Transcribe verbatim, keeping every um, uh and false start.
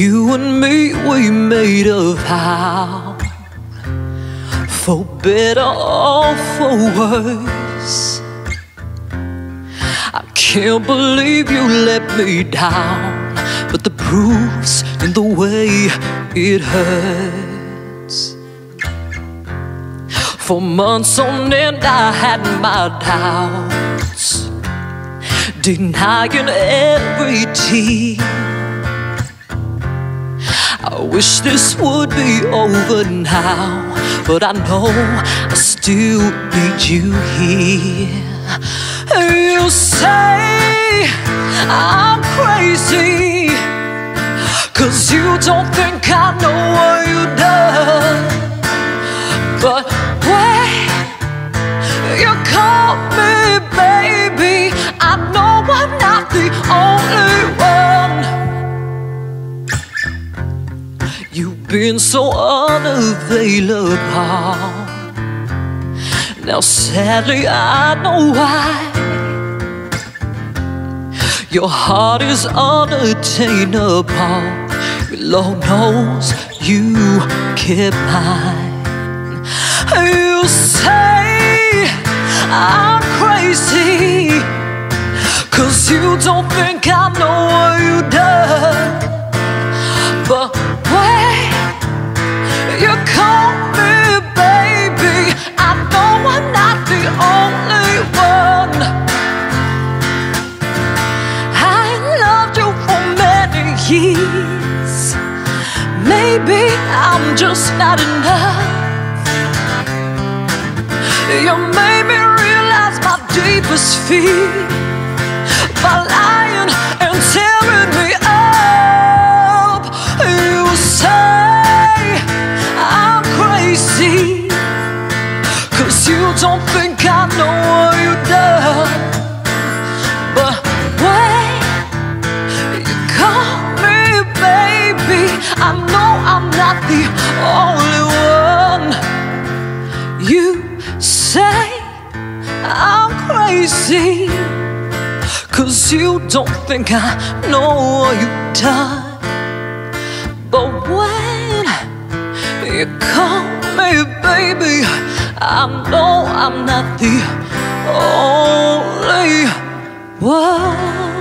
You and me, we made of how? For better or for worse, I can't believe you let me down, but the bruise and the way it hurts. For months on end I had my doubts, denying every tear. I wish this would be over now, but I know I still need you here. You say I'm crazy, 'cause you don't think I know what you've done. But when you call me baby, I know I'm not the only one. You've been so unavailable, now sadly I know why. Your heart is unattainable, Lord knows you kept mine. You say I'm crazy, 'cause you don't think I know what you've done. But you call me baby, I know I'm not the only one. I loved you for many years. Maybe I'm just not enough. You made me realize my deepest fear by lying and tearing me up. You say see, 'cause you don't think I know what you've done. But when you call me baby, I know I'm not the only one. You say I'm crazy, 'cause you don't think I know what you've done. But when you call me baby, I know I'm not the only one.